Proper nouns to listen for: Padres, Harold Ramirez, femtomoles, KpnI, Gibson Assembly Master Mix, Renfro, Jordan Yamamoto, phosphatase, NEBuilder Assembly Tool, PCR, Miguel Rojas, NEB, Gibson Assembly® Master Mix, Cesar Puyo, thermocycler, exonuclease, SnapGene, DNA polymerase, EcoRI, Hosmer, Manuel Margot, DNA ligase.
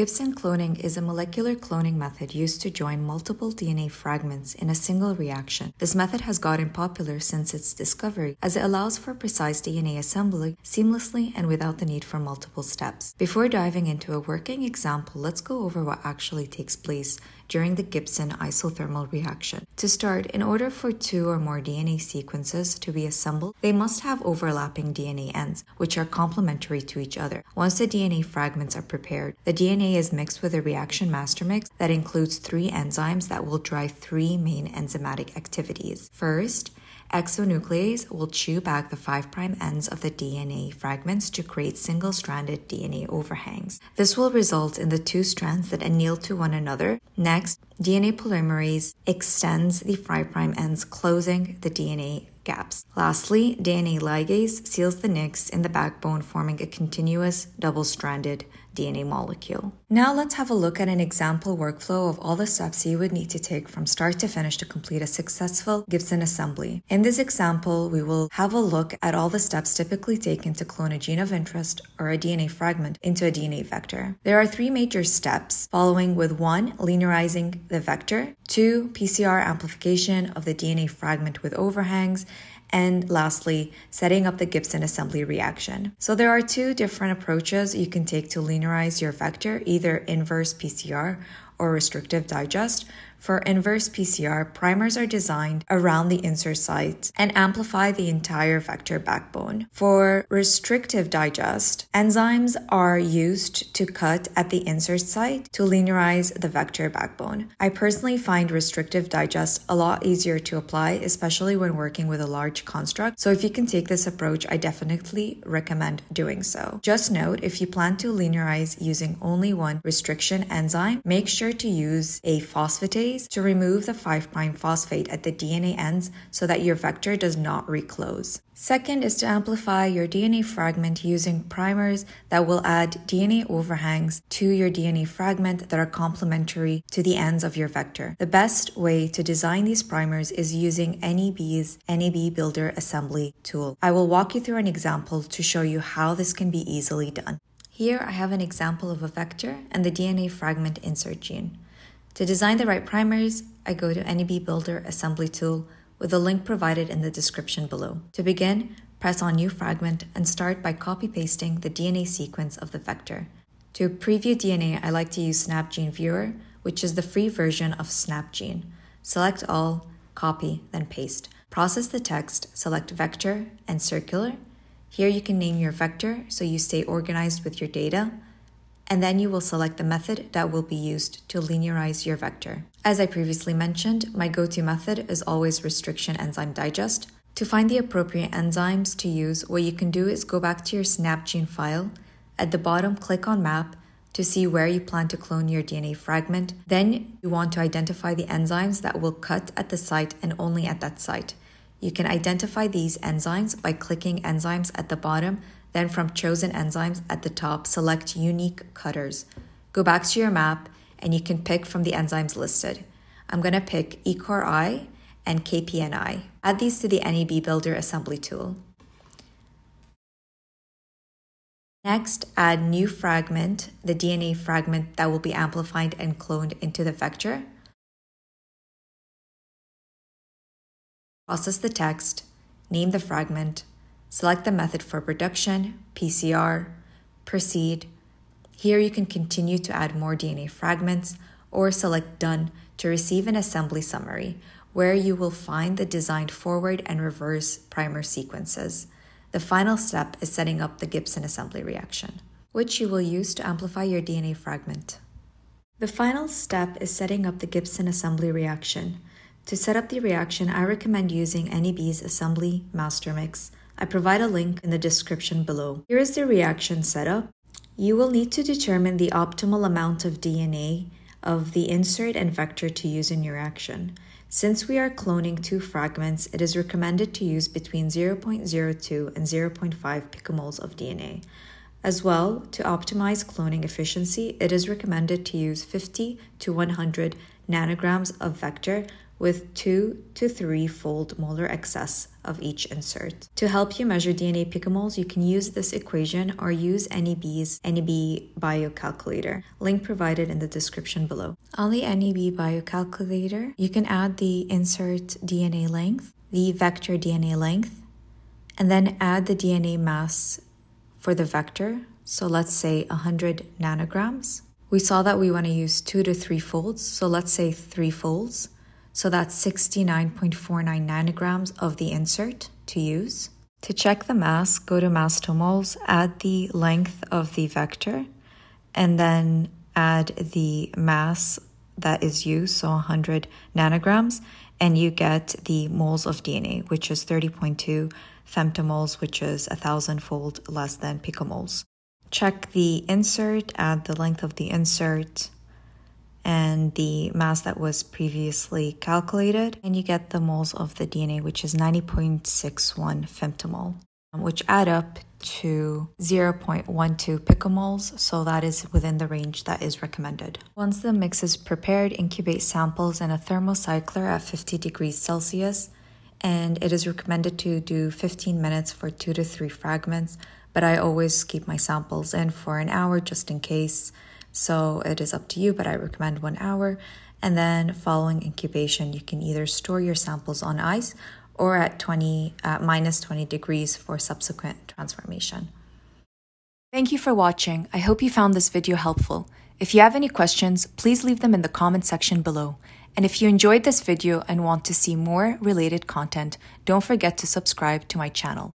Gibson cloning is a molecular cloning method used to join multiple DNA fragments in a single reaction. This method has gotten popular since its discovery, as it allows for precise DNA assembly seamlessly and without the need for multiple steps. Before diving into a working example, let's go over what actually takes place during the Gibson isothermal reaction. To start, in order for two or more DNA sequences to be assembled, they must have overlapping DNA ends, which are complementary to each other. Once the DNA fragments are prepared, the DNA is mixed with a reaction master mix that includes three enzymes that will drive three main enzymatic activities. First, exonuclease will chew back the 5' ends of the DNA fragments to create single-stranded DNA overhangs. This will result in the two strands that anneal to one another. Next, DNA polymerase extends the 5' ends, closing the DNA gaps. Lastly, DNA ligase seals the nicks in the backbone, forming a continuous double-stranded DNA molecule. Now let's have a look at an example workflow of all the steps you would need to take from start to finish to complete a successful Gibson assembly. In this example, we will have a look at all the steps typically taken to clone a gene of interest or a DNA fragment into a DNA vector. There are three major steps, following with 1, linearizing the vector, 2, PCR amplification of the DNA fragment with overhangs, and lastly, setting up the Gibson assembly reaction. So there are two different approaches you can take to linearize your vector, either inverse PCR or restrictive digest. For inverse PCR, primers are designed around the insert sites and amplify the entire vector backbone. For restrictive digest, enzymes are used to cut at the insert site to linearize the vector backbone. I personally find restrictive digest a lot easier to apply, especially when working with a large construct. So if you can take this approach, I definitely recommend doing so. Just note, if you plan to linearize using only one restriction enzyme, make sure to use a phosphatase to remove the 5' phosphate at the DNA ends so that your vector does not reclose. Second is to amplify your DNA fragment using primers that will add DNA overhangs to your DNA fragment that are complementary to the ends of your vector. The best way to design these primers is using NEB's NEBuilder Assembly Tool. I will walk you through an example to show you how this can be easily done. Here I have an example of a vector and the DNA fragment insert gene. To design the right primers, I go to NEBuilder Assembly Tool with the link provided in the description below. To begin, press on New Fragment and start by copy-pasting the DNA sequence of the vector. To preview DNA, I like to use SnapGene Viewer, which is the free version of SnapGene. Select all, copy, then paste. Process the text, select Vector and Circular. Here you can name your vector so you stay organized with your data, and then you will select the method that will be used to linearize your vector. As I previously mentioned, my go-to method is always restriction enzyme digest. To find the appropriate enzymes to use, what you can do is go back to your SnapGene file. At the bottom, click on Map to see where you plan to clone your DNA fragment. Then you want to identify the enzymes that will cut at the site and only at that site. You can identify these enzymes by clicking Enzymes at the bottom. Then from chosen enzymes at the top, select unique cutters. Go back to your map and you can pick from the enzymes listed. I'm gonna pick EcoRI and KpnI. Add these to the NEBuilder Assembly Tool. Next, add new fragment, the DNA fragment that will be amplified and cloned into the vector. Process the text, name the fragment, select the method for production, PCR, proceed. Here you can continue to add more DNA fragments or select Done to receive an assembly summary where you will find the designed forward and reverse primer sequences. The final step is setting up the Gibson assembly reaction, which you will use to amplify your DNA fragment. The final step is setting up the Gibson assembly reaction. To set up the reaction, I recommend using NEB's Assembly Master Mix. I provide a link in the description below. Here is the reaction setup. You will need to determine the optimal amount of DNA of the insert and vector to use in your reaction. Since we are cloning two fragments, it is recommended to use between 0.02 and 0.5 picomoles of DNA. As well, to optimize cloning efficiency, it is recommended to use 50 to 100 nanograms of vector with 2 to 3-fold molar excess of each insert. To help you measure DNA picomoles, you can use this equation or use NEB's NEB biocalculator, link provided in the description below. On the NEB biocalculator, you can add the insert DNA length, the vector DNA length, and then add the DNA mass for the vector. So let's say 100 nanograms. We saw that we want to use 2 to 3 folds, so let's say 3 folds. So that's 69.49 nanograms of the insert to use. To check the mass, go to mass to moles, add the length of the vector, and then add the mass that is used, so 100 nanograms, and you get the moles of DNA, which is 30.2 femtomoles, which is 1,000-fold less than picomoles. Check the insert, add the length of the insert, and the mass that was previously calculated, and you get the moles of the DNA, which is 90.61 femtomole, which add up to 0.12 picomoles, so that is within the range that is recommended. Once the mix is prepared, incubate samples in a thermocycler at 50 degrees Celsius, and it is recommended to do 15 minutes for 2 to 3 fragments, but I always keep my samples in for an hour just in case. So it is up to you, but I recommend 1 hour. And then following incubation, you can either store your samples on ice or at minus 20 degrees for subsequent transformation. Thank you for watching. I hope you found this video helpful. If you have any questions, please leave them in the comment section below. And if you enjoyed this video and want to see more related content, don't forget to subscribe to my channel.